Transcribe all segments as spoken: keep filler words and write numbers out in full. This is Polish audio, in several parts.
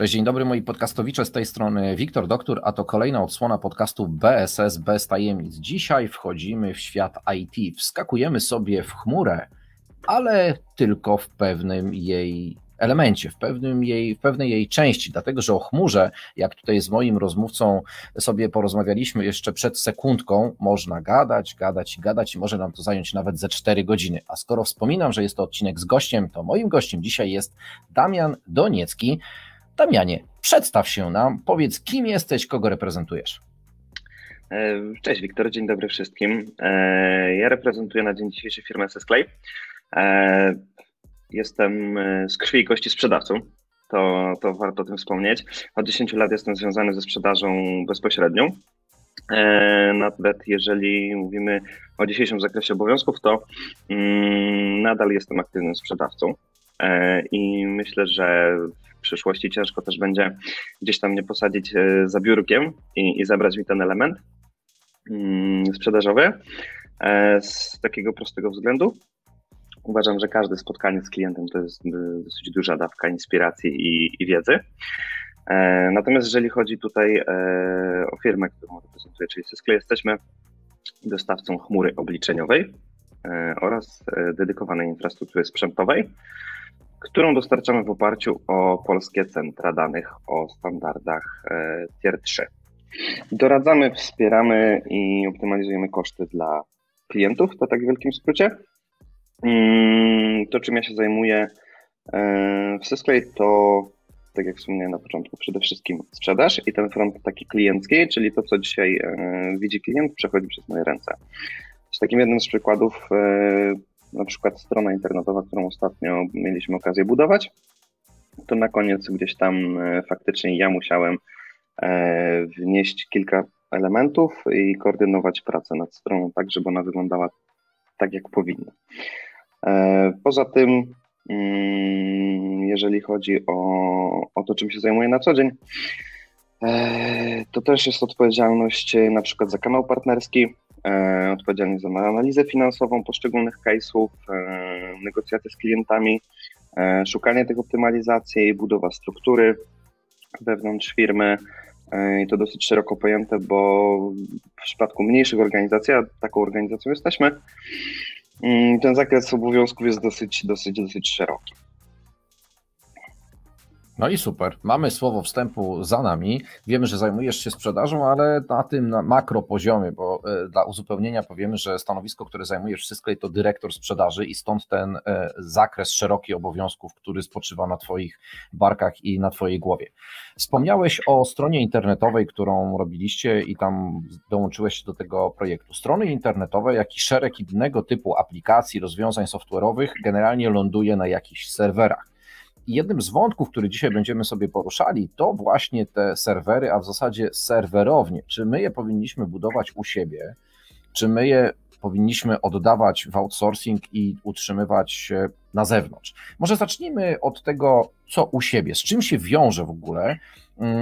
Cześć, dzień dobry moi podcastowicze, z tej strony Wiktor Doktor, a to kolejna odsłona podcastu B S S bez tajemnic. Dzisiaj wchodzimy w świat I T, wskakujemy sobie w chmurę, ale tylko w pewnym jej elemencie, w, pewnym jej, w pewnej jej części, dlatego że o chmurze, jak tutaj z moim rozmówcą sobie porozmawialiśmy jeszcze przed sekundką, można gadać, gadać, gadać i może nam to zająć nawet ze cztery godziny. A skoro wspominam, że jest to odcinek z gościem, to moim gościem dzisiaj jest Damian Doniecki. Damianie, przedstaw się nam, powiedz kim jesteś, kogo reprezentujesz. Cześć Wiktor, dzień dobry wszystkim. Ja reprezentuję na dzień dzisiejszy firmę Sysclay. Jestem z krwi i kości sprzedawcą, to, to warto o tym wspomnieć. Od dziesięciu lat jestem związany ze sprzedażą bezpośrednią. Nawet jeżeli mówimy o dzisiejszym zakresie obowiązków, to nadal jestem aktywnym sprzedawcą i myślę, że w przyszłości ciężko też będzie gdzieś tam mnie posadzić za biurkiem i, i zabrać mi ten element sprzedażowy z takiego prostego względu. Uważam, że każde spotkanie z klientem to jest dosyć duża dawka inspiracji i, i wiedzy. Natomiast jeżeli chodzi tutaj o firmę, którą reprezentuję, czyli Sysclay, jesteśmy dostawcą chmury obliczeniowej oraz dedykowanej infrastruktury sprzętowej, którą dostarczamy w oparciu o polskie centra danych o standardach tier trzy. Doradzamy, wspieramy i optymalizujemy koszty dla klientów, to tak w wielkim skrócie. To, czym ja się zajmuję w Sysclay, to, tak jak wspomniałem na początku, przede wszystkim sprzedaż i ten front taki kliencki, czyli to, co dzisiaj widzi klient, przechodzi przez moje ręce. Z takim jednym z przykładów, na przykład strona internetowa, którą ostatnio mieliśmy okazję budować, to na koniec gdzieś tam faktycznie ja musiałem wnieść kilka elementów i koordynować pracę nad stroną tak, żeby ona wyglądała tak, jak powinna. Poza tym, jeżeli chodzi o, o to, czym się zajmuję na co dzień, to też jest odpowiedzialność na przykład za kanał partnerski, odpowiedzialność za analizę finansową poszczególnych case'ów, negocjacje z klientami, szukanie tych optymalizacji, budowa struktury wewnątrz firmy i to dosyć szeroko pojęte, bo w przypadku mniejszych organizacji, a taką organizacją jesteśmy, ten zakres obowiązków jest dosyć, dosyć, dosyć szeroki. No i super, mamy słowo wstępu za nami, wiemy, że zajmujesz się sprzedażą, ale na tym na makropoziomie, bo dla uzupełnienia powiemy, że stanowisko, które zajmujesz w Sysclay, to dyrektor sprzedaży i stąd ten zakres szeroki obowiązków, który spoczywa na twoich barkach i na twojej głowie. Wspomniałeś o stronie internetowej, którą robiliście i tam dołączyłeś do tego projektu. Strony internetowe, jak i szereg innego typu aplikacji, rozwiązań software'owych generalnie ląduje na jakichś serwerach. I jednym z wątków, który dzisiaj będziemy sobie poruszali, to właśnie te serwery, a w zasadzie serwerownie. Czy my je powinniśmy budować u siebie, czy my je powinniśmy oddawać w outsourcing i utrzymywać na zewnątrz? Może zacznijmy od tego, co u siebie, z czym się wiąże w ogóle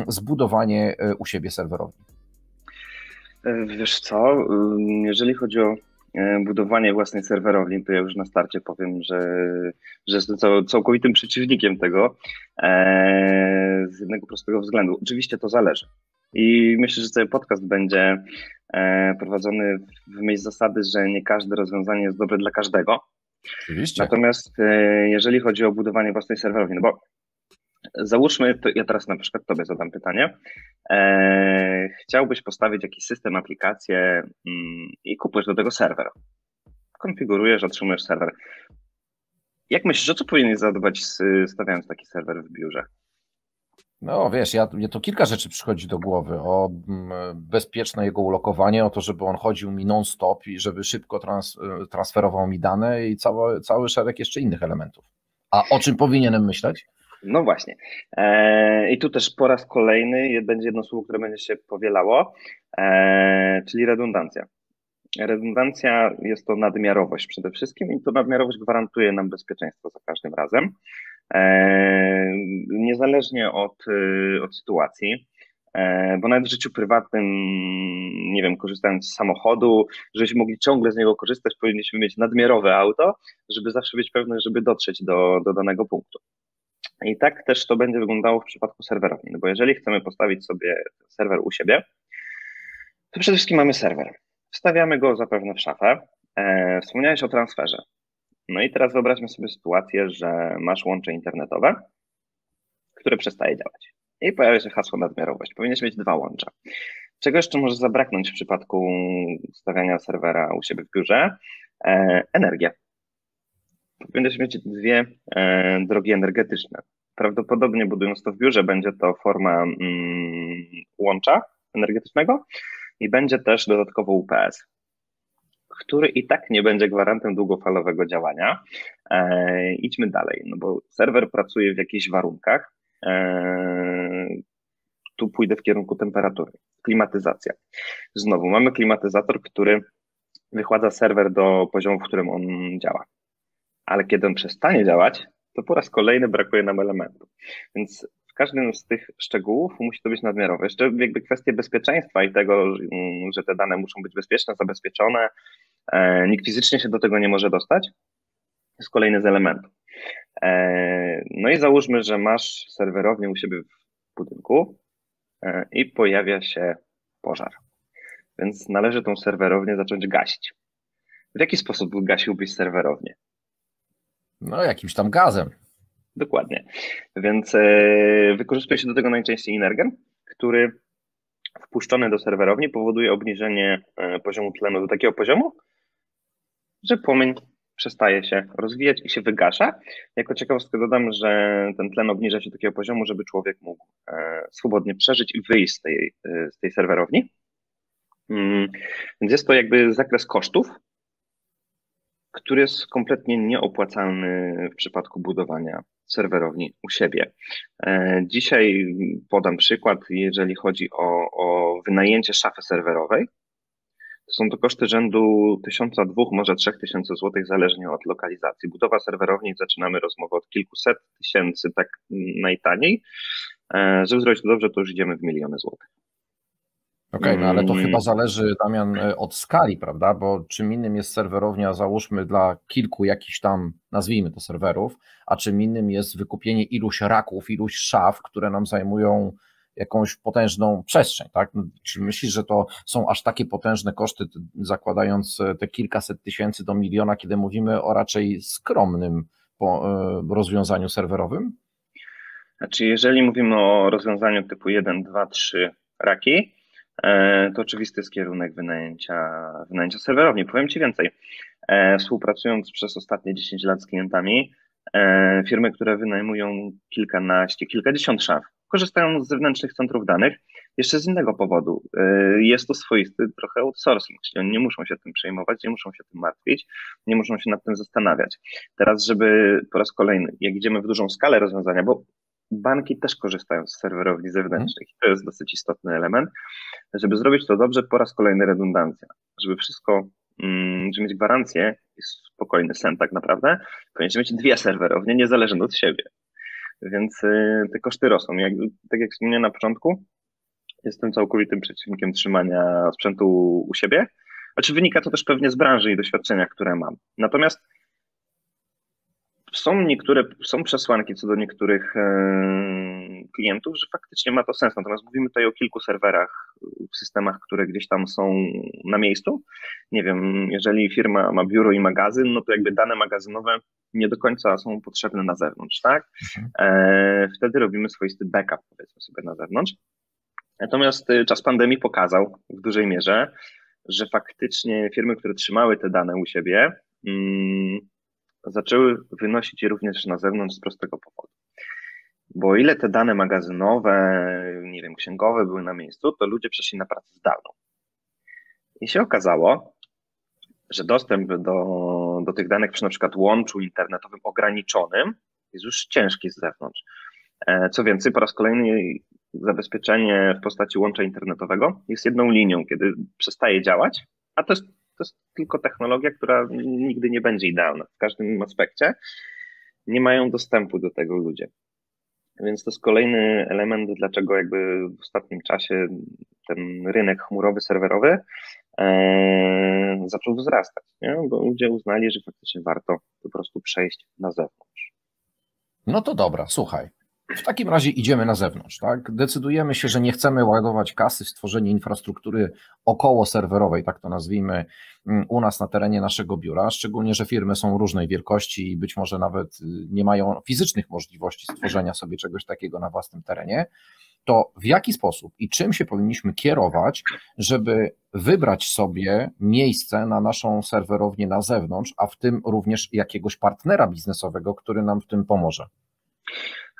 zbudowanie u siebie serwerowni. Wiesz co, jeżeli chodzi o budowanie własnej serwerowni, to ja już na starcie powiem, że, że jestem całkowitym przeciwnikiem tego e, z jednego prostego względu. Oczywiście to zależy i myślę, że cały podcast będzie e, prowadzony w myśl zasady, że nie każde rozwiązanie jest dobre dla każdego. Oczywiście. Natomiast e, jeżeli chodzi o budowanie własnej serwerowni, no bo załóżmy, to ja teraz na przykład tobie zadam pytanie. Eee, chciałbyś postawić jakiś system, aplikację mm, i kupujesz do tego serwer. Konfigurujesz, otrzymujesz serwer. Jak myślisz, o co powinieneś zadbać, stawiając taki serwer w biurze? No wiesz, ja, mnie to kilka rzeczy przychodzi do głowy, o bezpieczne jego ulokowanie, o to, żeby on chodził mi non-stop i żeby szybko trans, transferował mi dane i cały, cały szereg jeszcze innych elementów. A o czym powinienem myśleć? No właśnie. Eee, I tu też po raz kolejny będzie jedno słowo, które będzie się powielało, eee, czyli redundancja. Redundancja jest to nadmiarowość przede wszystkim i to nadmiarowość gwarantuje nam bezpieczeństwo za każdym razem. Eee, niezależnie od, od sytuacji, eee, bo nawet w życiu prywatnym, nie wiem, korzystając z samochodu, żebyśmy mogli ciągle z niego korzystać, powinniśmy mieć nadmiarowe auto, żeby zawsze być pewni, żeby dotrzeć do, do danego punktu. I tak też to będzie wyglądało w przypadku serwerów, bo jeżeli chcemy postawić sobie serwer u siebie, to przede wszystkim mamy serwer. Wstawiamy go zapewne w szafę. Wspomniałeś o transferze. No i teraz wyobraźmy sobie sytuację, że masz łącze internetowe, które przestaje działać. I pojawia się hasło nadmiarowość. Powinieneś mieć dwa łącza. Czego jeszcze może zabraknąć w przypadku stawiania serwera u siebie w biurze? Energia. Będziesz mieć dwie e, drogi energetyczne. Prawdopodobnie budując to w biurze będzie to forma mm, łącza energetycznego i będzie też dodatkowo U P S, który i tak nie będzie gwarantem długofalowego działania. E, idźmy dalej, no bo serwer pracuje w jakichś warunkach. E, tu pójdę w kierunku temperatury. Klimatyzacja. Znowu mamy klimatyzator, który wychładza serwer do poziomu, w którym on działa. Ale kiedy on przestanie działać, to po raz kolejny brakuje nam elementu. Więc w każdym z tych szczegółów musi to być nadmiarowe. Jeszcze jakby kwestie bezpieczeństwa i tego, że te dane muszą być bezpieczne, zabezpieczone, nikt fizycznie się do tego nie może dostać, jest kolejny z elementów. No i załóżmy, że masz serwerownię u siebie w budynku i pojawia się pożar. Więc należy tą serwerownię zacząć gasić. W jaki sposób gasiłbyś serwerownię? No, jakimś tam gazem. Dokładnie. Więc yy, wykorzystuje się do tego najczęściej Inergen, który wpuszczony do serwerowni powoduje obniżenie y, poziomu tlenu do takiego poziomu, że płomień przestaje się rozwijać i się wygasza. Jako ciekawostkę dodam, że ten tlen obniża się do takiego poziomu, żeby człowiek mógł y, swobodnie przeżyć i wyjść z tej, y, z tej serwerowni. Y, więc jest to jakby zakres kosztów, który jest kompletnie nieopłacalny w przypadku budowania serwerowni u siebie. Dzisiaj podam przykład, jeżeli chodzi o, o wynajęcie szafy serwerowej. To są to koszty rzędu tysiąca dwóch, może trzech tysięcy złotych, zależnie od lokalizacji. Budowa serwerowni, zaczynamy rozmowę od kilkuset tysięcy, tak najtaniej. Żeby zrobić to dobrze, to już idziemy w miliony złotych. Okej, okay, no ale to chyba zależy, Damian, od skali, prawda? Bo czym innym jest serwerownia, załóżmy, dla kilku jakichś tam, nazwijmy to, serwerów, a czym innym jest wykupienie iluś raków, iluś szaf, które nam zajmują jakąś potężną przestrzeń, tak? Czy myślisz, że to są aż takie potężne koszty, zakładając te kilkaset tysięcy do miliona, kiedy mówimy o raczej skromnym rozwiązaniu serwerowym? Znaczy, jeżeli mówimy o rozwiązaniu typu jeden, dwa, trzy raki, to oczywisty jest kierunek wynajęcia, wynajęcia serwerowni. Powiem Ci więcej, współpracując przez ostatnie dziesięć lat z klientami, firmy, które wynajmują kilkanaście, kilkadziesiąt szaf, korzystają z zewnętrznych centrów danych, jeszcze z innego powodu. Jest to swoisty trochę outsourcing, czyli oni nie muszą się tym przejmować, nie muszą się tym martwić, nie muszą się nad tym zastanawiać. Teraz, żeby po raz kolejny, jak idziemy w dużą skalę rozwiązania, bo banki też korzystają z serwerowni zewnętrznych i to jest dosyć istotny element, żeby zrobić to dobrze, po raz kolejny redundancja. Żeby wszystko, żeby mieć gwarancję i spokojny sen tak naprawdę, powinniśmy mieć dwie serwerownie niezależne od siebie. Więc te koszty rosną. Jak, tak jak wspomniałem na początku, jestem całkowitym przeciwnikiem trzymania sprzętu u siebie. Znaczy wynika to też pewnie z branży i doświadczenia, które mam. Natomiast Są niektóre, są przesłanki co do niektórych klientów, że faktycznie ma to sens, natomiast mówimy tutaj o kilku serwerach, systemach, które gdzieś tam są na miejscu. Nie wiem, jeżeli firma ma biuro i magazyn, no to jakby dane magazynowe nie do końca są potrzebne na zewnątrz, tak? Wtedy robimy swoisty backup, powiedzmy sobie, na zewnątrz. Natomiast czas pandemii pokazał w dużej mierze, że faktycznie firmy, które trzymały te dane u siebie, zaczęły wynosić je również na zewnątrz z prostego powodu. Bo ile te dane magazynowe, nie wiem, księgowe były na miejscu, to ludzie przeszli na pracę zdalną. I się okazało, że dostęp do, do tych danych przy na przykład łączu internetowym ograniczonym jest już ciężki z zewnątrz. Co więcej, po raz kolejny zabezpieczenie w postaci łącza internetowego jest jedną linią, kiedy przestaje działać, a to jest To jest tylko technologia, która nigdy nie będzie idealna w każdym aspekcie. Nie mają dostępu do tego ludzie. Więc to jest kolejny element, dlaczego jakby w ostatnim czasie ten rynek chmurowy, serwerowy e, zaczął wzrastać, nie? Bo ludzie uznali, że faktycznie warto po prostu przejść na zewnątrz. No to dobra, słuchaj. W takim razie idziemy na zewnątrz, tak? Decydujemy się, że nie chcemy ładować kasy w stworzenie infrastruktury około serwerowej, tak to nazwijmy, u nas na terenie naszego biura, szczególnie, że firmy są różnej wielkości i być może nawet nie mają fizycznych możliwości stworzenia sobie czegoś takiego na własnym terenie. To w jaki sposób i czym się powinniśmy kierować, żeby wybrać sobie miejsce na naszą serwerownię na zewnątrz, a w tym również jakiegoś partnera biznesowego, który nam w tym pomoże?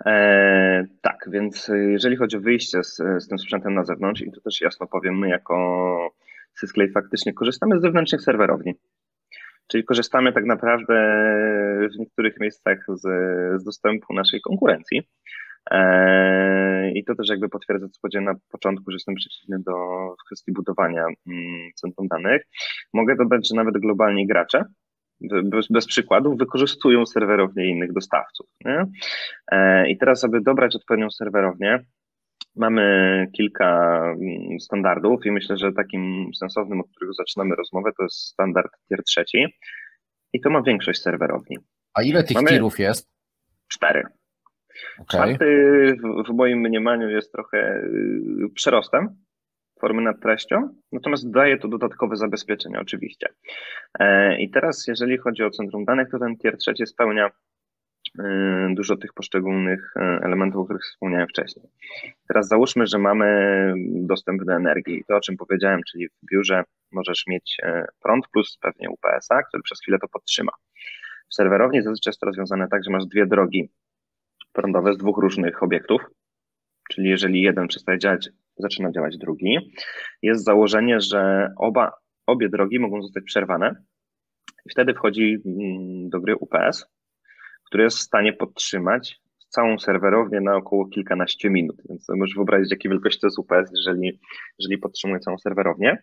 E, tak, więc jeżeli chodzi o wyjście z, z tym sprzętem na zewnątrz, i to też jasno powiem, my jako Sysclay faktycznie korzystamy z zewnętrznych serwerowni, czyli korzystamy tak naprawdę w niektórych miejscach z, z dostępu naszej konkurencji. E, I to też jakby potwierdzę, co powiedziałem na początku, że jestem przeciwny do kwestii budowania mm, centrum danych. Mogę dodać, że nawet globalni gracze, Bez, bez przykładów, wykorzystują serwerownie innych dostawców. Nie? I teraz, aby dobrać odpowiednią serwerownię, mamy kilka standardów i myślę, że takim sensownym, od którego zaczynamy rozmowę, to jest standard tier trzeci i to ma większość serwerowni. A ile tych mamy tierów jest? Cztery. Okay. Czwarty w, w moim mniemaniu jest trochę przerostem formy nad treścią, natomiast daje to dodatkowe zabezpieczenia oczywiście. I teraz, jeżeli chodzi o centrum danych, to ten tier trzeci spełnia dużo tych poszczególnych elementów, o których wspomniałem wcześniej. Teraz załóżmy, że mamy dostęp do energii. To, o czym powiedziałem, czyli w biurze możesz mieć prąd plus pewnie U P S a, który przez chwilę to podtrzyma. W serwerowni zazwyczaj jest to rozwiązane tak, że masz dwie drogi prądowe z dwóch różnych obiektów, czyli jeżeli jeden przestaje działać, zaczyna działać drugi. Jest założenie, że oba, obie drogi mogą zostać przerwane i wtedy wchodzi do gry U P S, który jest w stanie podtrzymać całą serwerownię na około kilkanaście minut. Więc możesz wyobrazić, jakiej wielkości to jest U P S, jeżeli, jeżeli podtrzymuje całą serwerownię.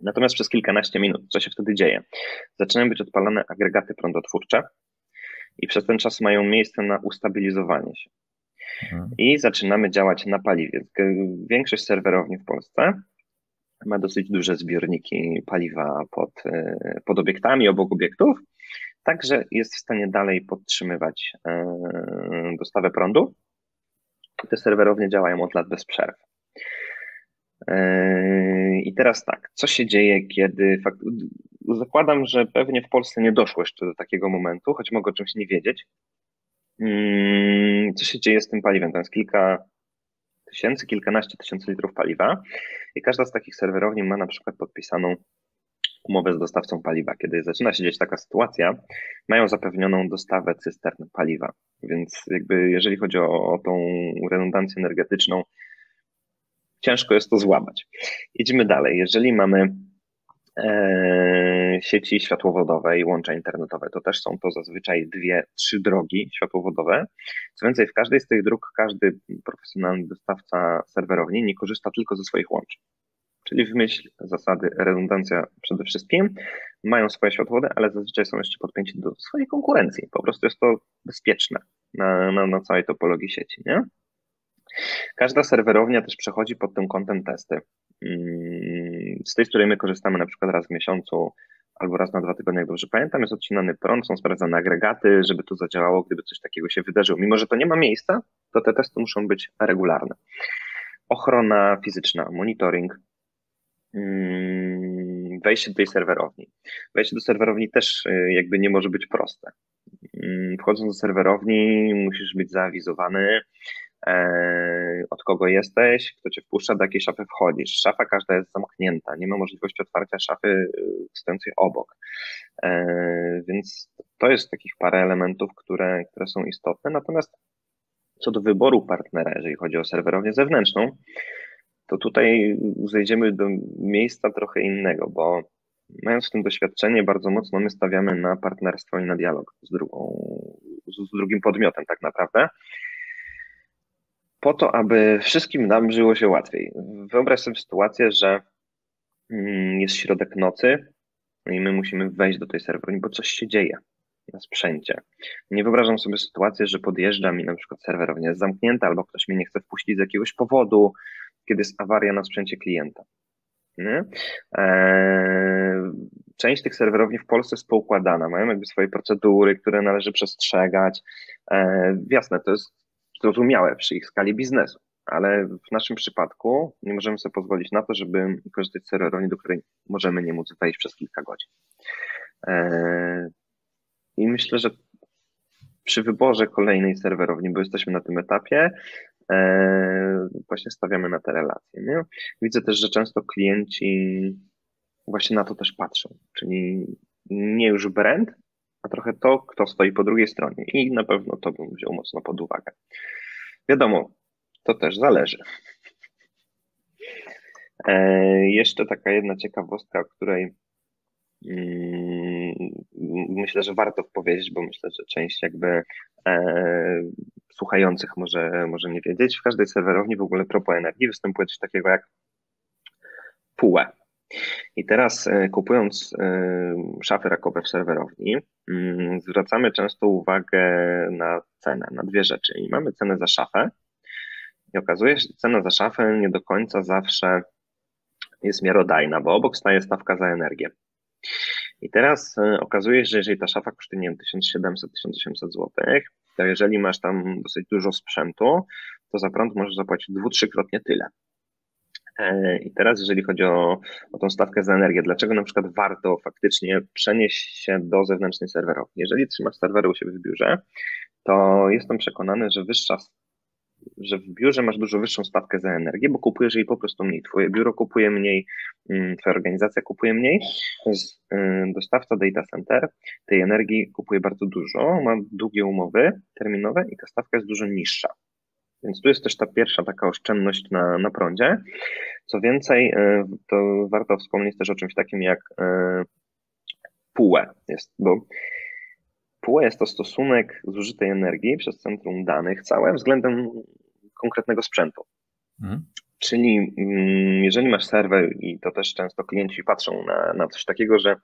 Natomiast przez kilkanaście minut, co się wtedy dzieje? Zaczynają być odpalane agregaty prądotwórcze i przez ten czas mają miejsce na ustabilizowanie się. I zaczynamy działać na paliwie. Większość serwerowni w Polsce ma dosyć duże zbiorniki paliwa pod, pod obiektami, obok obiektów, także jest w stanie dalej podtrzymywać dostawę prądu. Te serwerownie działają od lat bez przerw. I teraz tak, co się dzieje, kiedy... Fakt... Zakładam, że pewnie w Polsce nie doszło jeszcze do takiego momentu, choć mogę o czymś nie wiedzieć. Co się dzieje z tym paliwem? To jest kilka tysięcy, kilkanaście tysięcy litrów paliwa i każda z takich serwerowni ma na przykład podpisaną umowę z dostawcą paliwa. Kiedy zaczyna się dziać taka sytuacja, mają zapewnioną dostawę cystern paliwa, więc jakby jeżeli chodzi o, o tą redundancję energetyczną, ciężko jest to złamać. Idziemy dalej. Jeżeli mamy sieci światłowodowe i łącza internetowe, to też są to zazwyczaj dwie, trzy drogi światłowodowe. Co więcej, w każdej z tych dróg każdy profesjonalny dostawca serwerowni nie korzysta tylko ze swoich łączy. Czyli w myśl zasady redundancja przede wszystkim mają swoje światłowody, ale zazwyczaj są jeszcze podpięci do swojej konkurencji. Po prostu jest to bezpieczne na, na, na całej topologii sieci, nie? Każda serwerownia też przechodzi pod tym kątem testy. Z tej, z której my korzystamy na przykład raz w miesiącu albo raz na dwa tygodnie, jak dobrze pamiętam, jest odcinany prąd, są sprawdzane agregaty, żeby to zadziałało, gdyby coś takiego się wydarzyło. Mimo że to nie ma miejsca, to te testy muszą być regularne. Ochrona fizyczna, monitoring, wejście do tej serwerowni. Wejście do serwerowni też jakby nie może być proste. Wchodząc do serwerowni musisz być zaawizowany, od kogo jesteś, kto cię wpuszcza, do jakiej szafy wchodzisz. Szafa każda jest zamknięta, nie ma możliwości otwarcia szafy stojącej obok. Więc to jest takich parę elementów, które, które są istotne. Natomiast co do wyboru partnera, jeżeli chodzi o serwerownię zewnętrzną, to tutaj zejdziemy do miejsca trochę innego, bo mając w tym doświadczenie, bardzo mocno my stawiamy na partnerstwo i na dialog z, drugą, z drugim podmiotem tak naprawdę, po to, aby wszystkim nam żyło się łatwiej. Wyobraź sobie sytuację, że jest środek nocy i my musimy wejść do tej serwerowni, bo coś się dzieje na sprzęcie. Nie wyobrażam sobie sytuacji, że podjeżdża mi na przykład serwerownia jest zamknięta albo ktoś mnie nie chce wpuścić z jakiegoś powodu, kiedy jest awaria na sprzęcie klienta. Nie? Część tych serwerowni w Polsce jest poukładana, mają jakby swoje procedury, które należy przestrzegać, E, jasne, to jest zrozumiałe przy ich skali biznesu, ale w naszym przypadku nie możemy sobie pozwolić na to, żeby korzystać z serwerowni, do której możemy nie móc wejść przez kilka godzin. E, I myślę, że przy wyborze kolejnej serwerowni, bo jesteśmy na tym etapie, e, właśnie stawiamy na te relacje. Nie? Widzę też, że często klienci właśnie na to też patrzą, czyli nie już brand, a trochę to, kto stoi po drugiej stronie, i na pewno to bym wziął mocno pod uwagę. Wiadomo, to też zależy. E, jeszcze taka jedna ciekawostka, o której myślę, że warto powiedzieć, bo myślę, że część jakby e, słuchających może, może nie wiedzieć. W każdej serwerowni w ogóle propos energii występuje coś takiego jak P U E. I teraz e, kupując e, szafy rakowe w serwerowni e, zwracamy często uwagę na cenę, na dwie rzeczy. I mamy cenę za szafę i okazuje się, że cena za szafę nie do końca zawsze jest miarodajna, bo obok staje stawka za energię. I teraz okazuje się, że jeżeli ta szafa kosztuje, nie wiem, tysiąc siedemset do tysiąc osiemset złotych, to jeżeli masz tam dosyć dużo sprzętu, to za prąd możesz zapłacić dwu, trzykrotnie tyle. I teraz jeżeli chodzi o, o tą stawkę za energię, dlaczego na przykład warto faktycznie przenieść się do zewnętrznej serwerowni? Jeżeli trzymasz serwery u siebie w biurze, to jestem przekonany, że wyższa, że w biurze masz dużo wyższą stawkę za energię, bo kupujesz jej po prostu mniej. Twoje biuro kupuje mniej, twoja organizacja kupuje mniej. Dostawca data center tej energii kupuje bardzo dużo, ma długie umowy terminowe i ta stawka jest dużo niższa. Więc tu jest też ta pierwsza taka oszczędność na, na prądzie. Co więcej, to warto wspomnieć też o czymś takim jak P U E, jest, bo P U E jest to stosunek zużytej energii przez centrum danych całe względem konkretnego sprzętu. Mhm. Czyli jeżeli masz serwer, i to też często klienci patrzą na, na coś takiego, że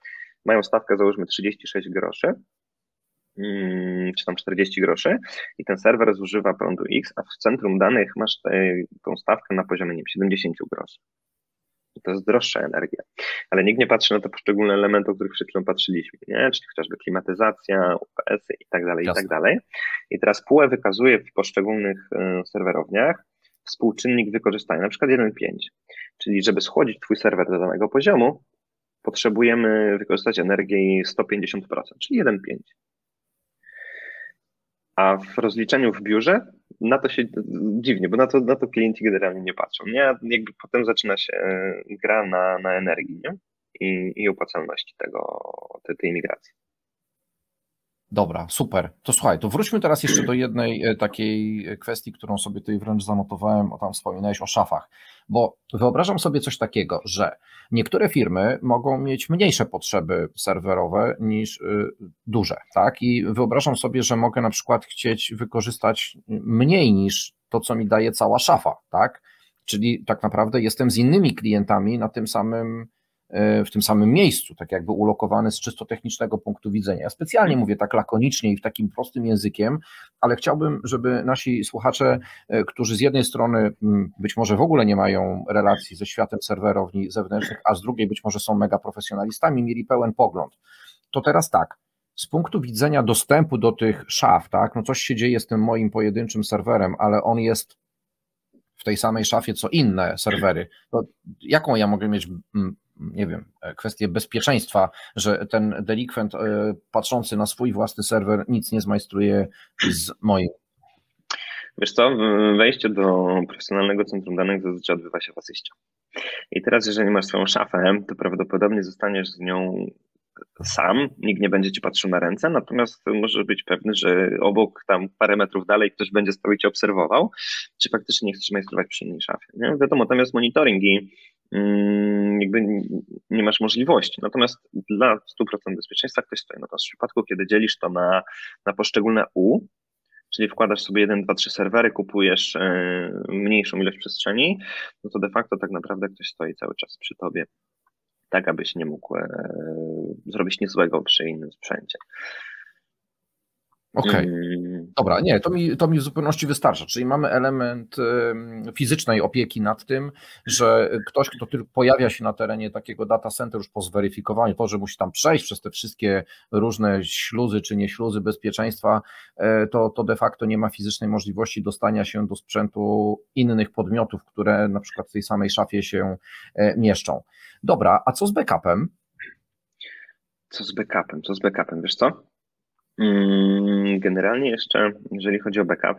mają stawkę załóżmy trzydzieści sześć groszy, czy tam czterdzieści groszy, i ten serwer zużywa prądu X, a w centrum danych masz tą stawkę na poziomie, nie wiem, siedemdziesiąt groszy. To jest droższa energia, ale nikt nie patrzy na te poszczególne elementy, o których przed chwilą patrzyliśmy, nie? Czyli chociażby klimatyzacja, U P S-y i tak dalej, i tak dalej. I teraz P U E wykazuje w poszczególnych serwerowniach współczynnik wykorzystania, na przykład jeden przecinek pięć, czyli żeby schodzić twój serwer do danego poziomu, potrzebujemy wykorzystać energii sto pięćdziesiąt procent, czyli jeden przecinek pięć. A w rozliczeniu w biurze na to się dziwnie, bo na to, na to klienci generalnie nie patrzą. Nie? Jakby potem zaczyna się gra na, na energii, nie? I, i opłacalności tego, tej, tej migracji. Dobra, super. To słuchaj, to wróćmy teraz jeszcze do jednej takiej kwestii, którą sobie tutaj wręcz zanotowałem, o tam wspominałeś o szafach, bo wyobrażam sobie coś takiego, że niektóre firmy mogą mieć mniejsze potrzeby serwerowe niż duże, tak? I wyobrażam sobie, że mogę na przykład chcieć wykorzystać mniej niż to, co mi daje cała szafa, tak? Czyli tak naprawdę jestem z innymi klientami na tym samym w tym samym miejscu, tak jakby ulokowany z czysto technicznego punktu widzenia. Ja specjalnie mówię tak lakonicznie i w takim prostym językiem, ale chciałbym, żeby nasi słuchacze, którzy z jednej strony być może w ogóle nie mają relacji ze światem serwerowni zewnętrznych, a z drugiej być może są mega profesjonalistami, mieli pełen pogląd. To teraz tak, z punktu widzenia dostępu do tych szaf, tak, no coś się dzieje z tym moim pojedynczym serwerem, ale on jest w tej samej szafie co inne serwery. To jaką ja mogę mieć, nie wiem, kwestię bezpieczeństwa, że ten delikwent patrzący na swój własny serwer nic nie zmajstruje z moim? Wiesz co, wejście do profesjonalnego centrum danych zazwyczaj odbywa się w asyście. I teraz jeżeli masz swoją szafę, to prawdopodobnie zostaniesz z nią sam, nikt nie będzie ci patrzył na ręce, natomiast możesz być pewny, że obok, tam parę metrów dalej ktoś będzie stał i cię obserwował, czy faktycznie nie chcesz majstrować przy innej szafie. Nie? Wiadomo, natomiast monitoring i jakby nie masz możliwości. Natomiast dla stu procent bezpieczeństwa ktoś stoi. Natomiast w przypadku, kiedy dzielisz to na, na poszczególne U, czyli wkładasz sobie jeden, dwa, trzy serwery, kupujesz mniejszą ilość przestrzeni, no to de facto tak naprawdę ktoś stoi cały czas przy tobie, tak abyś nie mógł zrobić nic złego przy innym sprzęcie. Okej, okay. Dobra, nie, to mi, to mi w zupełności wystarcza, czyli mamy element fizycznej opieki nad tym, że ktoś, kto tylko pojawia się na terenie takiego data center już po zweryfikowaniu, to, że musi tam przejść przez te wszystkie różne śluzy czy nie śluzy bezpieczeństwa, to, to de facto nie ma fizycznej możliwości dostania się do sprzętu innych podmiotów, które na przykład w tej samej szafie się mieszczą. Dobra, a co z backupem? Co z backupem, co z backupem, wiesz co? Generalnie jeszcze, jeżeli chodzi o backup,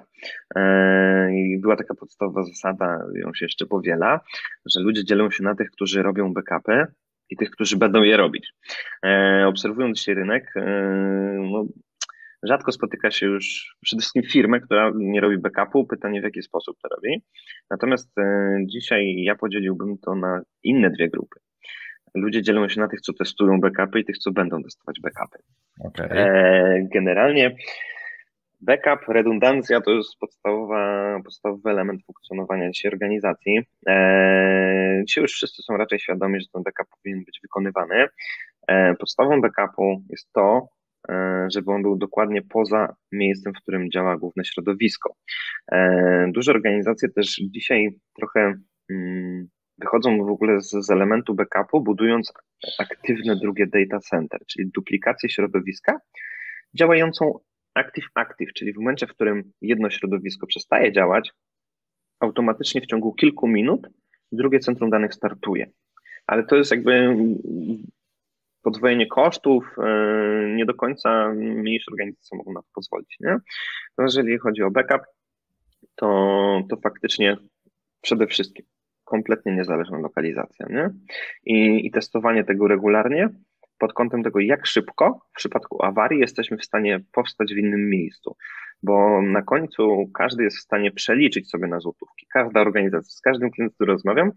była taka podstawowa zasada, ją się jeszcze powiela, że ludzie dzielą się na tych, którzy robią backupy i tych, którzy będą je robić. Obserwując się rynek, no, rzadko spotyka się już przede wszystkim firmę, która nie robi backupu, pytanie w jaki sposób to robi. Natomiast dzisiaj ja podzieliłbym to na inne dwie grupy. Ludzie dzielą się na tych, co testują backupy i tych, co będą testować backupy. Okay. E, generalnie backup, redundancja to jest podstawowa, podstawowy element funkcjonowania dzisiaj organizacji. E, dzisiaj już wszyscy są raczej świadomi, że ten backup powinien być wykonywany. E, podstawą backupu jest to, e, żeby on był dokładnie poza miejscem, w którym działa główne środowisko. E, duże organizacje też dzisiaj trochę... Mm, wychodzą w ogóle z, z elementu backupu, budując aktywne drugie data center, czyli duplikację środowiska działającą active-active, czyli w momencie, w którym jedno środowisko przestaje działać, automatycznie w ciągu kilku minut drugie centrum danych startuje. Ale to jest jakby podwojenie kosztów, nie do końca mniejsze organizacje mogą na to pozwolić. Nie? No jeżeli chodzi o backup, to, to faktycznie przede wszystkim kompletnie niezależna lokalizacja, nie? I, I testowanie tego regularnie pod kątem tego, jak szybko w przypadku awarii jesteśmy w stanie powstać w innym miejscu, bo na końcu każdy jest w stanie przeliczyć sobie na złotówki. Każda organizacja, z każdym klientem, z którym rozmawiam,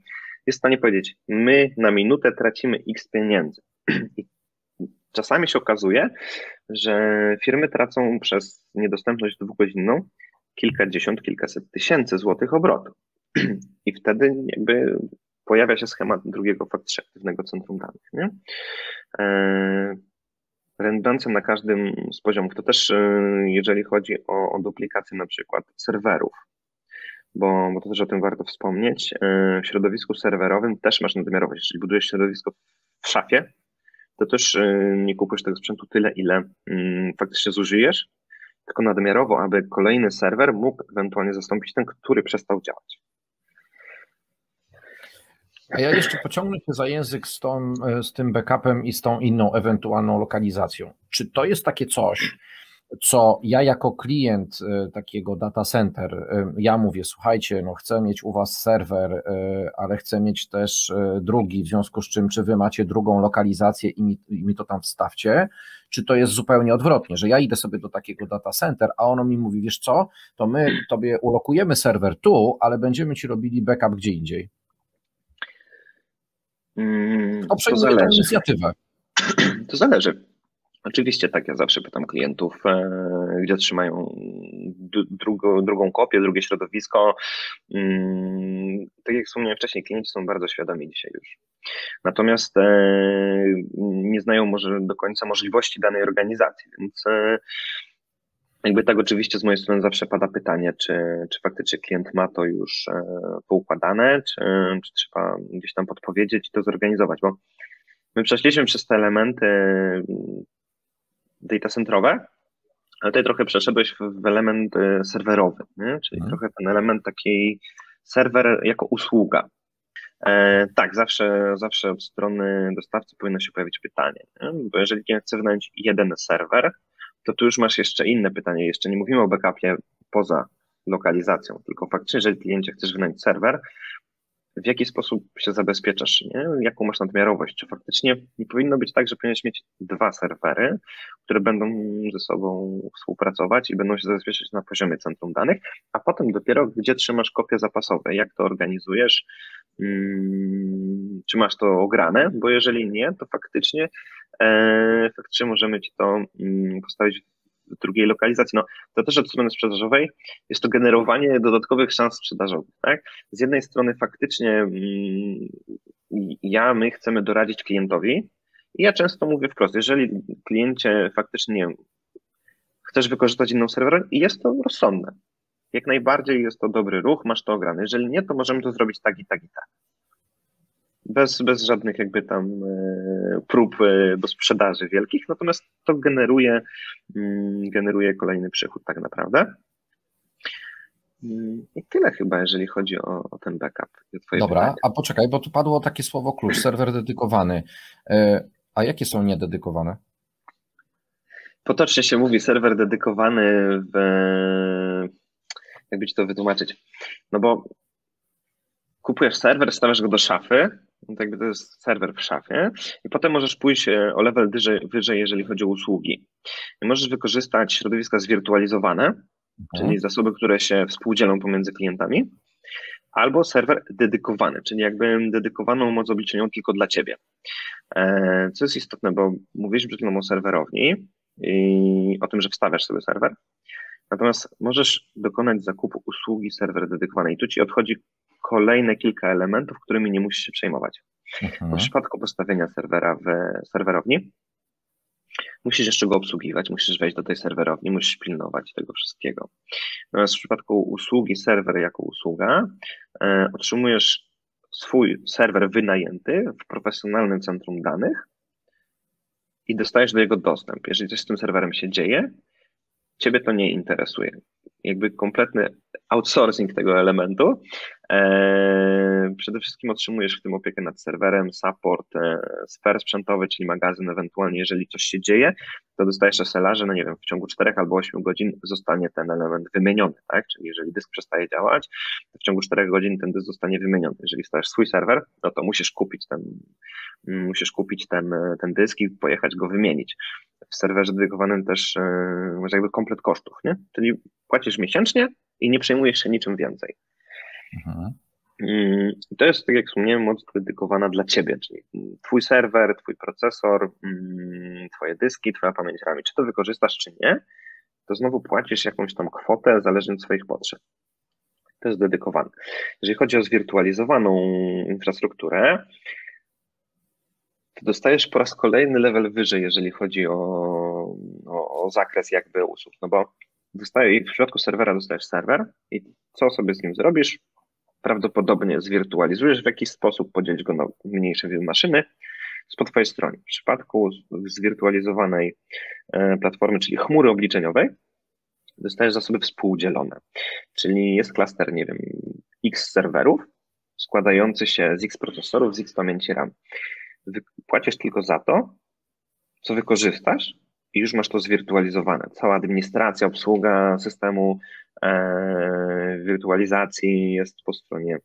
jest w stanie powiedzieć, my na minutę tracimy X pieniędzy. I czasami się okazuje, że firmy tracą przez niedostępność dwugodzinną kilkadziesiąt, kilkaset tysięcy złotych obrotów. I wtedy jakby pojawia się schemat drugiego faktycznie aktywnego centrum danych. Nie? Redundancja na każdym z poziomów, to też jeżeli chodzi o, o duplikację na przykład serwerów, bo, bo to też o tym warto wspomnieć, w środowisku serwerowym też masz nadmiarowość, jeżeli budujesz środowisko w szafie, to też nie kupujesz tego sprzętu tyle, ile faktycznie zużyjesz, tylko nadmiarowo, aby kolejny serwer mógł ewentualnie zastąpić ten, który przestał działać. A ja jeszcze pociągnę się za język z, tą, z tym backupem i z tą inną ewentualną lokalizacją. Czy to jest takie coś, co ja jako klient takiego data center, ja mówię, słuchajcie, no chcę mieć u was serwer, ale chcę mieć też drugi, w związku z czym, czy wy macie drugą lokalizację i mi, i mi to tam wstawcie, czy to jest zupełnie odwrotnie, że ja idę sobie do takiego data center, a ono mi mówi, wiesz co, to my tobie ulokujemy serwer tu, ale będziemy ci robili backup gdzie indziej. To przejmuje tę inicjatywę. To zależy. Oczywiście tak, ja zawsze pytam klientów, gdzie trzymają drugą, drugą kopię, drugie środowisko. Tak jak wspomniałem wcześniej, klienci są bardzo świadomi dzisiaj już. Natomiast nie znają może do końca możliwości danej organizacji, więc jakby tak oczywiście z mojej strony zawsze pada pytanie, czy, czy faktycznie klient ma to już poukładane, czy, czy trzeba gdzieś tam podpowiedzieć i to zorganizować, bo my przeszliśmy przez te elementy data centrowe, ale tutaj trochę przeszedłeś w element serwerowy, nie? Czyli trochę ten element taki serwer jako usługa. E, tak, zawsze, zawsze od strony dostawcy powinno się pojawić pytanie, nie? Bo jeżeli klient chce wynająć jeden serwer, to tu już masz jeszcze inne pytanie, jeszcze nie mówimy o backupie poza lokalizacją, tylko faktycznie, jeżeli kliencie chcesz wynająć serwer, w jaki sposób się zabezpieczasz, nie? Jaką masz nadmiarowość, czy faktycznie nie powinno być tak, że powinieneś mieć dwa serwery, które będą ze sobą współpracować i będą się zabezpieczać na poziomie centrum danych, a potem dopiero gdzie trzymasz kopie zapasowe, jak to organizujesz, hmm, czy masz to ograne, bo jeżeli nie, to faktycznie, e, faktycznie możemy ci to hmm, postawić w drugiej lokalizacji. No, to też od strony sprzedażowej jest to generowanie dodatkowych szans sprzedażowych. Tak? Z jednej strony faktycznie mm, ja, my chcemy doradzić klientowi i ja często mówię wprost, jeżeli kliencie faktycznie chcesz wykorzystać inną serwer i jest to rozsądne. Jak najbardziej jest to dobry ruch, masz to ograne. Jeżeli nie, to możemy to zrobić tak i tak i tak. Bez, bez żadnych jakby tam prób do sprzedaży wielkich, natomiast to generuje, generuje kolejny przychód tak naprawdę. I tyle chyba, jeżeli chodzi o, o ten backup. Twoje Dobra, pytanie. A poczekaj, bo tu padło takie słowo klucz, serwer dedykowany. A jakie są niededykowane? Potocznie się mówi serwer dedykowany w... Jakby ci to wytłumaczyć? No bo kupujesz serwer, stawiasz go do szafy, no to jakby to jest serwer w szafie i potem możesz pójść o level wyżej, wyżej jeżeli chodzi o usługi. I możesz wykorzystać środowiska zwirtualizowane, mhm. czyli zasoby, które się współdzielą pomiędzy klientami, albo serwer dedykowany, czyli jakby dedykowaną moc obliczeniową tylko dla ciebie. Co jest istotne, bo mówisz przed chwilą o serwerowni i o tym, że wstawiasz sobie serwer, natomiast możesz dokonać zakupu usługi serwer dedykowanej. Tu ci odchodzi kolejne kilka elementów, którymi nie musisz się przejmować. Mhm. W przypadku postawienia serwera w serwerowni musisz jeszcze go obsługiwać, musisz wejść do tej serwerowni, musisz pilnować tego wszystkiego. Natomiast w przypadku usługi serwer jako usługa e, otrzymujesz swój serwer wynajęty w profesjonalnym centrum danych i dostajesz do jego dostęp. Jeżeli coś z tym serwerem się dzieje, ciebie to nie interesuje. Jakby kompletny outsourcing tego elementu. Eee, przede wszystkim otrzymujesz w tym opiekę nad serwerem, support, e, sfer sprzętowy, czyli magazyn, ewentualnie jeżeli coś się dzieje, to dostajesz S L A, że no nie wiem, w ciągu czterech albo ośmiu godzin zostanie ten element wymieniony, tak? Czyli jeżeli dysk przestaje działać, to w ciągu czterech godzin ten dysk zostanie wymieniony. Jeżeli stawiasz swój serwer, no to musisz kupić ten, musisz kupić ten, ten dysk i pojechać go wymienić. W serwerze dedykowanym też e, jakby komplet kosztów, nie? Czyli płacisz miesięcznie i nie przejmujesz się niczym więcej. Mhm. To jest, tak jak wspomniałem, moc dedykowana dla ciebie, czyli twój serwer, twój procesor, twoje dyski, twoja pamięć RAM. Czy to wykorzystasz, czy nie, to znowu płacisz jakąś tam kwotę zależnie od swoich potrzeb. To jest dedykowane. Jeżeli chodzi o zwirtualizowaną infrastrukturę, to dostajesz po raz kolejny level wyżej, jeżeli chodzi o, o, o zakres jakby usług, no bo dostaje, w przypadku serwera dostajesz serwer i co sobie z nim zrobisz? Prawdopodobnie zwirtualizujesz w jakiś sposób, podzielisz go na mniejsze maszyny po twojej stronie. W przypadku zwirtualizowanej platformy, czyli chmury obliczeniowej, dostajesz zasoby współdzielone, czyli jest klaster, nie wiem, X serwerów składający się z X procesorów, z X pamięci RAM. Płacisz tylko za to, co wykorzystasz, i już masz to zwirtualizowane. Cała administracja, obsługa systemu e, wirtualizacji jest po stronie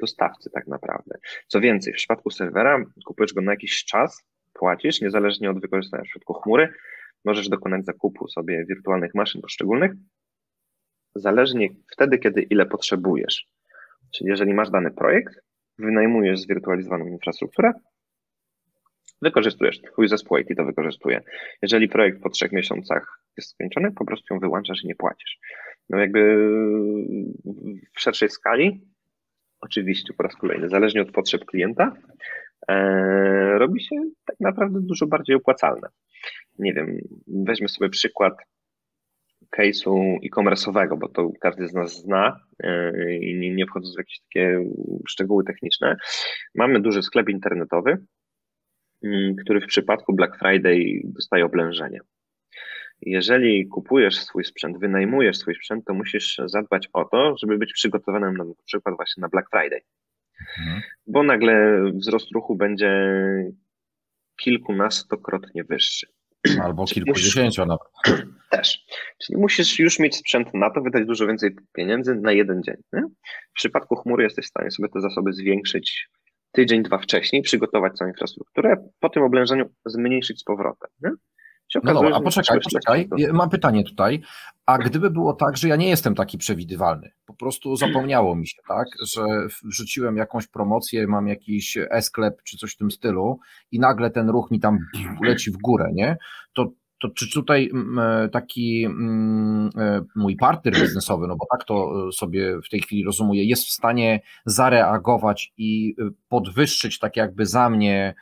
dostawcy tak naprawdę. Co więcej, w przypadku serwera kupujesz go na jakiś czas, płacisz, niezależnie od wykorzystania w przypadku chmury, możesz dokonać zakupu sobie wirtualnych maszyn poszczególnych, zależnie wtedy, kiedy ile potrzebujesz. Czyli jeżeli masz dany projekt, wynajmujesz zwirtualizowaną infrastrukturę, wykorzystujesz, twój zespół I T to wykorzystuje. Jeżeli projekt po trzech miesiącach jest skończony, po prostu ją wyłączasz i nie płacisz. No jakby w szerszej skali, oczywiście po raz kolejny, zależnie od potrzeb klienta, e, robi się tak naprawdę dużo bardziej opłacalne. Nie wiem, weźmy sobie przykład case'u e-commerce'owego, bo to każdy z nas zna e, i nie wchodząc w jakieś takie szczegóły techniczne. Mamy duży sklep internetowy, który w przypadku Black Friday dostaje oblężenie. Jeżeli kupujesz swój sprzęt, wynajmujesz swój sprzęt, to musisz zadbać o to, żeby być przygotowanym na przykład właśnie na Black Friday, mhm. bo nagle wzrost ruchu będzie kilkunastokrotnie wyższy. Albo kilkudziesięciu nawet. Też. Czyli musisz już mieć sprzęt na to, wydać dużo więcej pieniędzy na jeden dzień. Nie? W przypadku chmury jesteś w stanie sobie te zasoby zwiększyć tydzień, dwa wcześniej, przygotować całą infrastrukturę, po tym oblężeniu zmniejszyć z powrotem. Nie? Okazuje, no dobra, a poczekaj, poczekaj, mam pytanie tutaj. A gdyby było tak, że ja nie jestem taki przewidywalny, po prostu zapomniało mi się, tak, że wrzuciłem jakąś promocję, mam jakiś e-sklep czy coś w tym stylu i nagle ten ruch mi tam leci w górę, nie? To To czy tutaj taki mój partner biznesowy, no bo tak to sobie w tej chwili rozumuję, jest w stanie zareagować i podwyższyć tak jakby za mnie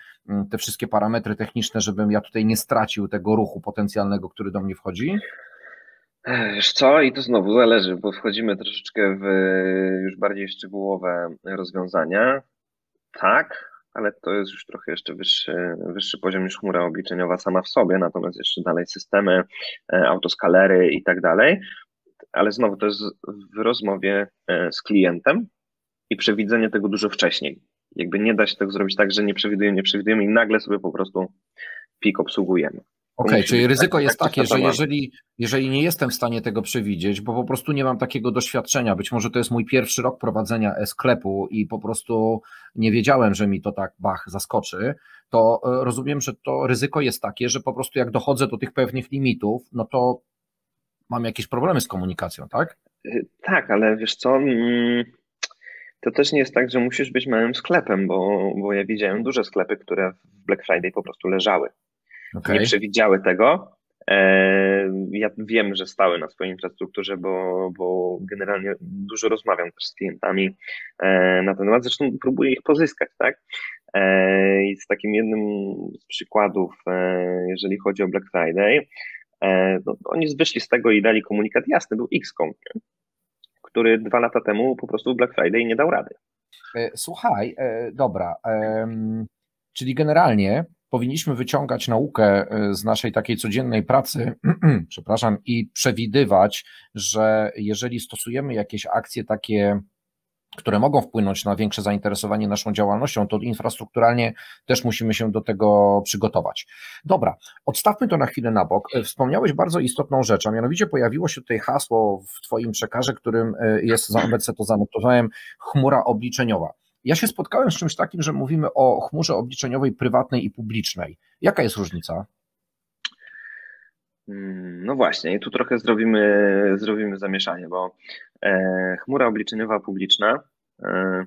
te wszystkie parametry techniczne, żebym ja tutaj nie stracił tego ruchu potencjalnego, który do mnie wchodzi? Wiesz co? I to znowu zależy, bo wchodzimy troszeczkę w już bardziej szczegółowe rozwiązania. Tak, ale to jest już trochę jeszcze wyższy, wyższy poziom niż chmura obliczeniowa sama w sobie, natomiast jeszcze dalej systemy, autoskalery i tak dalej. Ale znowu to jest w rozmowie z klientem i przewidzenie tego dużo wcześniej. Jakby nie da się tego zrobić tak, że nie przewidujemy, nie przewidujemy i nagle sobie po prostu pik obsługujemy. Okej, okay, czyli ryzyko tak, jest tak, takie, że jeżeli, jeżeli nie jestem w stanie tego przewidzieć, bo po prostu nie mam takiego doświadczenia, być może to jest mój pierwszy rok prowadzenia e-sklepu i po prostu nie wiedziałem, że mi to tak bach zaskoczy, to rozumiem, że to ryzyko jest takie, że po prostu jak dochodzę do tych pewnych limitów, no to mam jakieś problemy z komunikacją, tak? Tak, ale wiesz co, to też nie jest tak, że musisz być małym sklepem, bo, bo ja widziałem duże sklepy, które w Black Friday po prostu leżały. Okay. Nie przewidziały tego. Ja wiem, że stały na swojej infrastrukturze, bo, bo generalnie dużo rozmawiam też z klientami na ten temat, zresztą próbuję ich pozyskać, tak? I z takim jednym z przykładów, jeżeli chodzi o Black Friday, no, oni wyszli z tego i dali komunikat jasny, był X-kom, który dwa lata temu po prostu Black Friday nie dał rady. Słuchaj, dobra, czyli generalnie powinniśmy wyciągać naukę z naszej takiej codziennej pracy, przepraszam, i przewidywać, że jeżeli stosujemy jakieś akcje takie, które mogą wpłynąć na większe zainteresowanie naszą działalnością, to infrastrukturalnie też musimy się do tego przygotować. Dobra, odstawmy to na chwilę na bok. Wspomniałeś bardzo istotną rzecz, a mianowicie pojawiło się tutaj hasło w Twoim przekazie, którym jest, za obecnie to zanotowałem, chmura obliczeniowa. Ja się spotkałem z czymś takim, że mówimy o chmurze obliczeniowej prywatnej i publicznej. Jaka jest różnica? No właśnie, i tu trochę zrobimy, zrobimy zamieszanie, bo e, chmura obliczeniowa publiczna, e,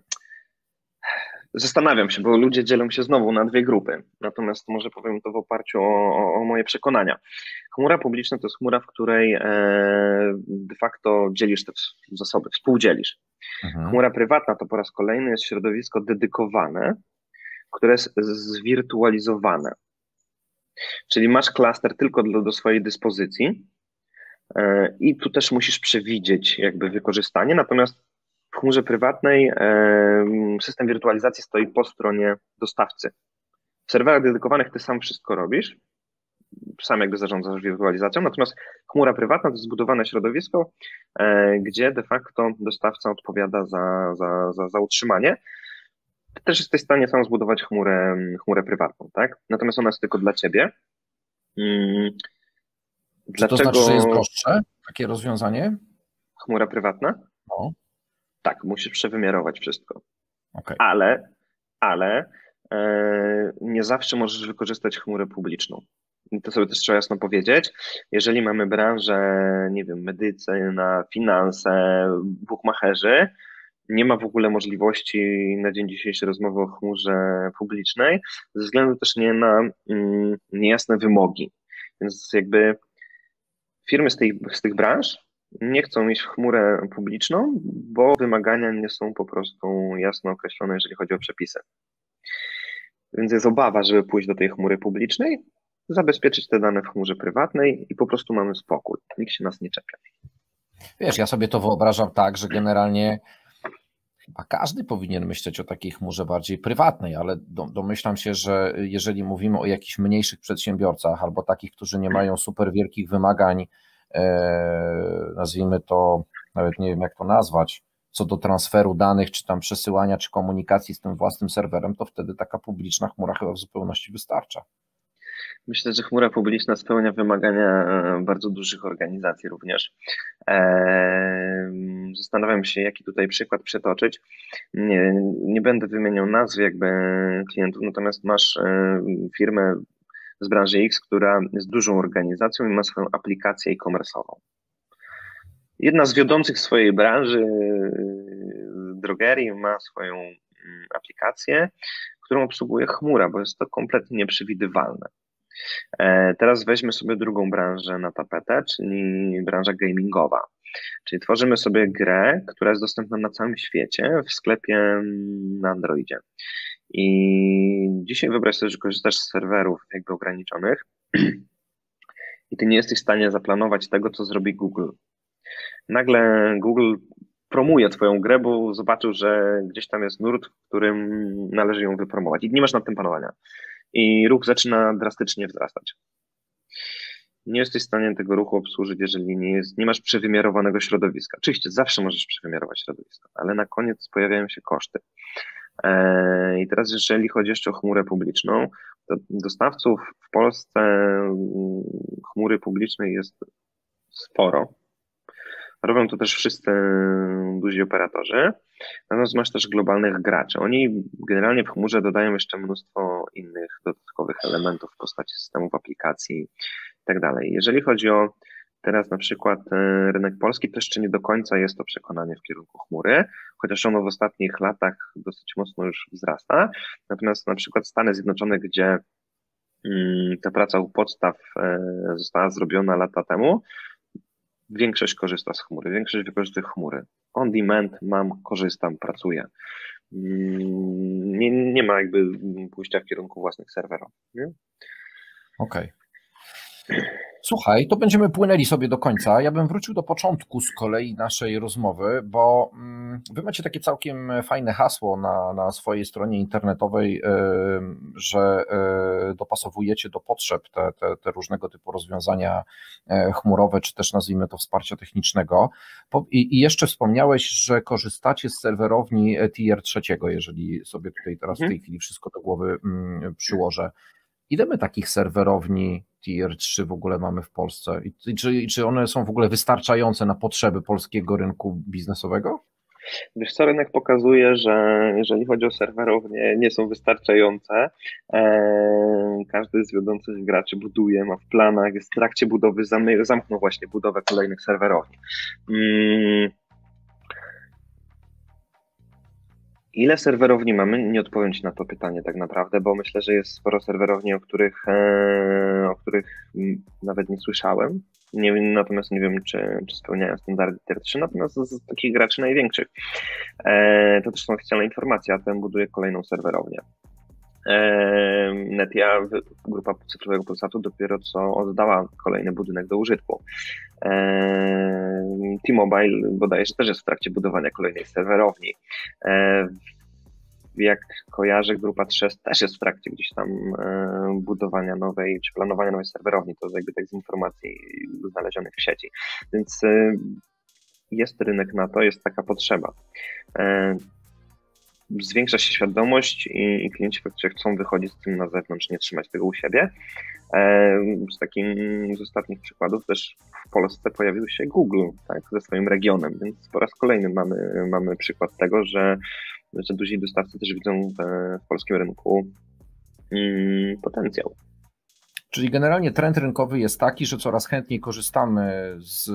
zastanawiam się, bo ludzie dzielą się znowu na dwie grupy, natomiast może powiem to w oparciu o, o, o moje przekonania. Chmura publiczna to jest chmura, w której e, de facto dzielisz te zasoby, współdzielisz. Mhm. Chmura prywatna to po raz kolejny jest środowisko dedykowane, które jest zwirtualizowane. Czyli masz klaster tylko do, do swojej dyspozycji e, i tu też musisz przewidzieć jakby wykorzystanie, natomiast w chmurze prywatnej e, system wirtualizacji stoi po stronie dostawcy. W serwerach dedykowanych ty sam wszystko robisz, sam jakby zarządzasz wirtualizacją, natomiast chmura prywatna to zbudowane środowisko, e, gdzie de facto dostawca odpowiada za, za, za, za utrzymanie. Ty też jesteś w stanie sam zbudować chmurę, chmurę prywatną, tak? Natomiast ona jest tylko dla ciebie. Hmm. Dlaczego... Czy to znaczy, że jest droższe takie rozwiązanie? Chmura prywatna? No. Tak, musisz przewymiarować wszystko. Okay. Ale, ale yy, nie zawsze możesz wykorzystać chmurę publiczną. I to sobie też trzeba jasno powiedzieć. Jeżeli mamy branżę, nie wiem, medycyna, finanse, bukmacherzy, nie ma w ogóle możliwości na dzień dzisiejszy rozmowy o chmurze publicznej, ze względu też nie na mm, niejasne wymogi. Więc jakby firmy z, tej, z tych branż nie chcą mieć w chmurę publiczną, bo wymagania nie są po prostu jasno określone, jeżeli chodzi o przepisy. Więc jest obawa, żeby pójść do tej chmury publicznej, zabezpieczyć te dane w chmurze prywatnej i po prostu mamy spokój. Nikt się nas nie czepia. Wiesz, ja sobie to wyobrażam tak, że generalnie chyba każdy powinien myśleć o takiej chmurze bardziej prywatnej, ale domyślam się, że jeżeli mówimy o jakichś mniejszych przedsiębiorcach albo takich, którzy nie mają super wielkich wymagań, nazwijmy to, nawet nie wiem jak to nazwać, co do transferu danych, czy tam przesyłania, czy komunikacji z tym własnym serwerem, to wtedy taka publiczna chmura chyba w zupełności wystarcza. Myślę, że chmura publiczna spełnia wymagania bardzo dużych organizacji również. Zastanawiam się, jaki tutaj przykład przytoczyć. Nie, nie będę wymieniał nazw jakby klientów, natomiast masz firmę z branży X, która jest dużą organizacją i ma swoją aplikację e-commerce'ową. Jedna z wiodących w swojej branży drogerii ma swoją aplikację, którą obsługuje chmura, bo jest to kompletnie nieprzewidywalne. Teraz weźmy sobie drugą branżę na tapetę, czyli branża gamingowa. Czyli tworzymy sobie grę, która jest dostępna na całym świecie w sklepie na Androidzie. I dzisiaj wyobraź sobie, że korzystasz z serwerów jakby ograniczonych i ty nie jesteś w stanie zaplanować tego, co zrobi Google. Nagle Google promuje twoją grę, bo zobaczył, że gdzieś tam jest nurt, w którym należy ją wypromować i nie masz nad tym panowania. I ruch zaczyna drastycznie wzrastać. Nie jesteś w stanie tego ruchu obsłużyć, jeżeli nie, jest, nie masz przewymiarowanego środowiska. Oczywiście zawsze możesz przewymiarować środowisko, ale na koniec pojawiają się koszty. I teraz jeżeli chodzi jeszcze o chmurę publiczną, to dostawców w Polsce chmury publicznej jest sporo. Robią to też wszyscy duzi operatorzy. Natomiast masz też globalnych graczy. Oni generalnie w chmurze dodają jeszcze mnóstwo innych dodatkowych elementów w postaci systemów, aplikacji itd. Jeżeli chodzi o teraz na przykład rynek polski, to jeszcze nie do końca jest to przekonanie w kierunku chmury, chociaż ono w ostatnich latach dosyć mocno już wzrasta. Natomiast na przykład Stany Zjednoczone, gdzie ta praca u podstaw została zrobiona lata temu, większość korzysta z chmury, większość wykorzystuje chmury. On demand, mam, korzystam, pracuję. Nie, nie ma jakby pójścia w kierunku własnych serwerów. Okej. Okay. Słuchaj, to będziemy płynęli sobie do końca. Ja bym wrócił do początku z kolei naszej rozmowy, bo wy macie takie całkiem fajne hasło na, na swojej stronie internetowej, że dopasowujecie do potrzeb te, te, te różnego typu rozwiązania chmurowe, czy też nazwijmy to wsparcia technicznego. I, i jeszcze wspomniałeś, że korzystacie z serwerowni tier trzeciego, jeżeli sobie tutaj teraz w tej chwili wszystko do głowy przyłożę. Ile my takich serwerowni tier trzy w ogóle mamy w Polsce? I czy, i czy one są w ogóle wystarczające na potrzeby polskiego rynku biznesowego? Wiesz co, rynek pokazuje, że jeżeli chodzi o serwerownie, nie są wystarczające. Każdy z wiodących graczy buduje, ma w planach, jest w trakcie budowy, zamknął właśnie budowę kolejnych serwerowni. Ile serwerowni mamy? Nie odpowiem Ci na to pytanie tak naprawdę, bo myślę, że jest sporo serwerowni, o których, o których nawet nie słyszałem. Nie, natomiast nie wiem, czy, czy spełniają standardy tier trzy, natomiast z takich graczy największych. To też są oficjalne informacje, a ten buduje kolejną serwerownię. Netia, grupa cyfrowego Polsatu, dopiero co oddała kolejny budynek do użytku. T-Mobile bodajże też jest w trakcie budowania kolejnej serwerowni. Jak kojarzę, grupa Trzes też jest w trakcie gdzieś tam budowania nowej, czy planowania nowej serwerowni, to jakby tak z informacji znalezionych w sieci. Więc jest rynek na to, jest taka potrzeba. Zwiększa się świadomość i klienci faktycznie chcą wychodzić z tym na zewnątrz, nie trzymać tego u siebie. Z takim z ostatnich przykładów też w Polsce pojawił się Google, tak, ze swoim regionem, więc po raz kolejny mamy, mamy przykład tego, że, że duzi dostawcy też widzą w polskim rynku potencjał. Czyli generalnie trend rynkowy jest taki, że coraz chętniej korzystamy z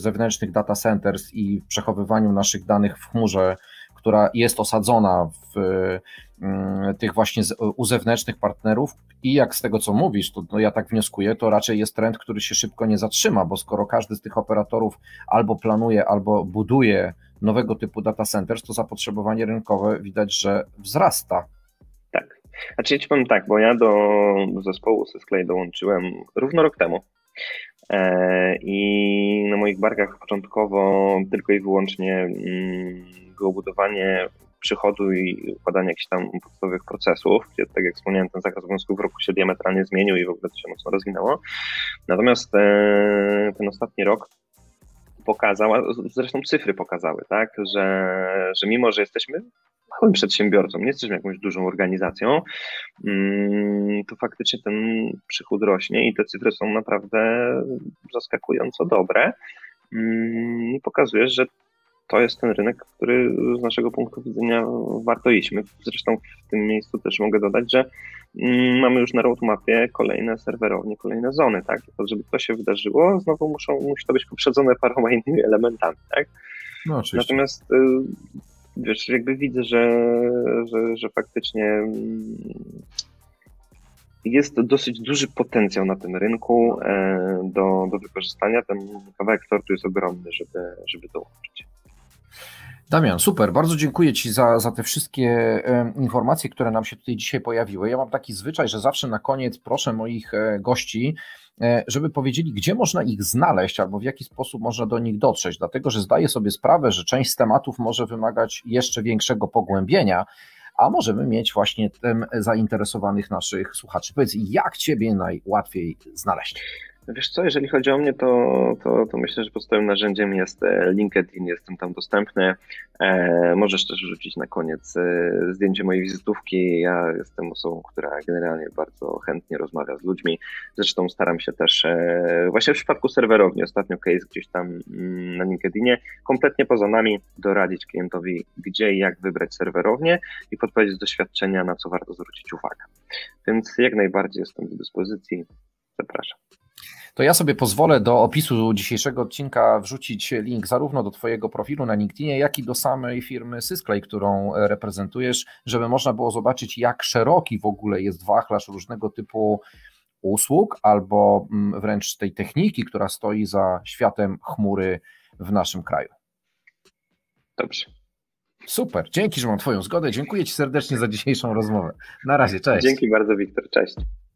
zewnętrznych data centers i w przechowywaniu naszych danych w chmurze, która jest osadzona w tych właśnie u zewnętrznych partnerów i jak z tego co mówisz, to no ja tak wnioskuję, to raczej jest trend, który się szybko nie zatrzyma, bo skoro każdy z tych operatorów albo planuje, albo buduje nowego typu data centers, to zapotrzebowanie rynkowe widać, że wzrasta. Tak, znaczy ja Ci powiem tak, bo ja do zespołu Sysclay dołączyłem równo rok temu. I na moich barkach początkowo tylko i wyłącznie było budowanie przychodu i układanie jakichś tam podstawowych procesów, gdzie tak jak wspomniałem, ten zakres obowiązków w roku się diametralnie zmienił i w ogóle to się mocno rozwinęło. Natomiast ten ostatni rok pokazał, a zresztą cyfry pokazały, tak, że, że mimo, że jesteśmy małym przedsiębiorcą, nie jesteśmy jakąś dużą organizacją, to faktycznie ten przychód rośnie i te cyfry są naprawdę zaskakująco dobre i pokazuje, że to jest ten rynek, który z naszego punktu widzenia warto iść. My zresztą w tym miejscu też mogę dodać, że mamy już na roadmapie kolejne serwerownie, kolejne zony, tak? To, żeby to się wydarzyło, znowu muszą, musi to być poprzedzone paroma innymi elementami, tak? No, oczywiście. Natomiast wiesz, jakby widzę, że, że, że faktycznie jest dosyć duży potencjał na tym rynku do, do wykorzystania. Ten kawałek tortu jest ogromny, żeby, żeby dołączyć. Damian, super, bardzo dziękuję Ci za, za te wszystkie e, informacje, które nam się tutaj dzisiaj pojawiły. Ja mam taki zwyczaj, że zawsze na koniec proszę moich e, gości, e, żeby powiedzieli, gdzie można ich znaleźć albo w jaki sposób można do nich dotrzeć, dlatego że zdaję sobie sprawę, że część z tematów może wymagać jeszcze większego pogłębienia, a możemy mieć właśnie tym zainteresowanych naszych słuchaczy. Powiedz, jak Ciebie najłatwiej znaleźć? Wiesz co, jeżeli chodzi o mnie, to, to, to myślę, że podstawowym narzędziem jest LinkedIn, jestem tam dostępny. E, możesz też wrzucić na koniec zdjęcie mojej wizytówki. Ja jestem osobą, która generalnie bardzo chętnie rozmawia z ludźmi. Zresztą staram się też, e, właśnie w przypadku serwerowni, ostatnio case gdzieś tam na LinkedInie, kompletnie poza nami doradzić klientowi, gdzie i jak wybrać serwerownię i podpowiedzieć z doświadczenia, na co warto zwrócić uwagę. Więc jak najbardziej jestem do dyspozycji. Zapraszam. To ja sobie pozwolę do opisu dzisiejszego odcinka wrzucić link zarówno do Twojego profilu na LinkedInie, jak i do samej firmy Sysclay, którą reprezentujesz, żeby można było zobaczyć, jak szeroki w ogóle jest wachlarz różnego typu usług albo wręcz tej techniki, która stoi za światem chmury w naszym kraju. Dobrze. Super, dzięki, że mam Twoją zgodę. Dziękuję Ci serdecznie za dzisiejszą rozmowę. Na razie, cześć. Dzięki bardzo, Wiktor, cześć.